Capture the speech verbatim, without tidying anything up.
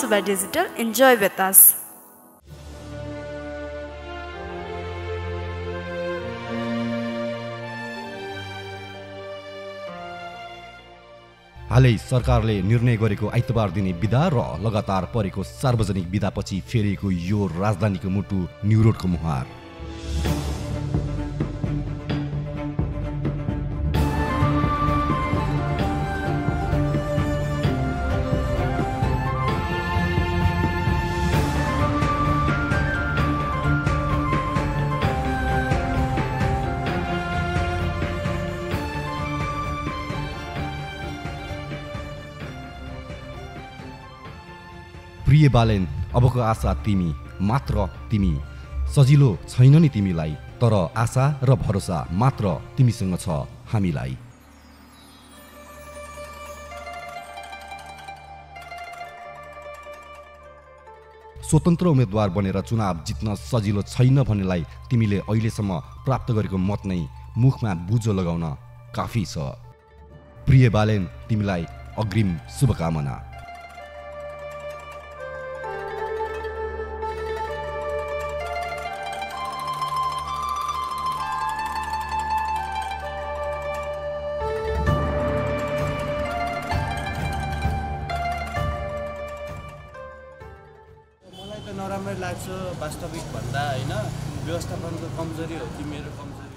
Suba Digital. Enjoy with us. हालै सरकारले निर्णय गरेको आइतबार दिने बिदा र लगातार परेको सार्वजनिक बिदापछि फेरिएको यो राजधानीको मुटु न्युरोडको मुहार प्रिय बालेन अबको आशा तिमी मात्र तिमी सजिलो छैन नि तिमीलाई तर आशा र भरोसा मात्र तिमीसँग छ हामीलाई स्वतन्त्र उम्मेदवार बनेर चुनाव जित्न सजिलो छैन भन्नेलाई तिमीले अहिलेसम्म प्राप्त गरेको मत नै मुखमा बुझो लगाउन काफी छ प्रिय बालेन तिमीलाई अग्रिम शुभकामना नराम्रो लाग्छ वास्तविक भन्दा हैन व्यवस्थापनको कमजोरी हो कि मेरो कमजोरी